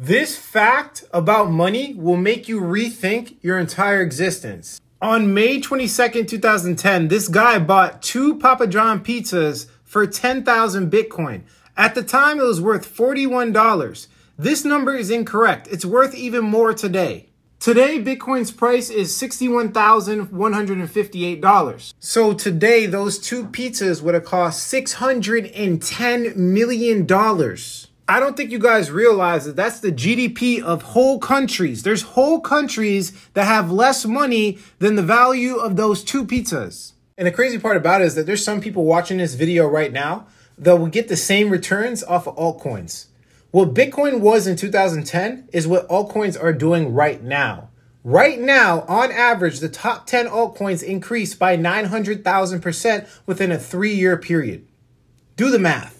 This fact about money will make you rethink your entire existence. On May 22nd, 2010, this guy bought 2 Papa John pizzas for 10,000 Bitcoin. At the time, it was worth $41. This number is incorrect. It's worth even more today. Today, Bitcoin's price is $61,158. So today, those 2 pizzas would have cost $610 million. I don't think you guys realize that that's the GDP of whole countries. There's whole countries that have less money than the value of those 2 pizzas. And the crazy part about it is that there's some people watching this video right now that will get the same returns off of altcoins. What Bitcoin was in 2010 is what altcoins are doing right now. Right now, on average, the top 10 altcoins increased by 900,000% within a 3-year period. Do the math.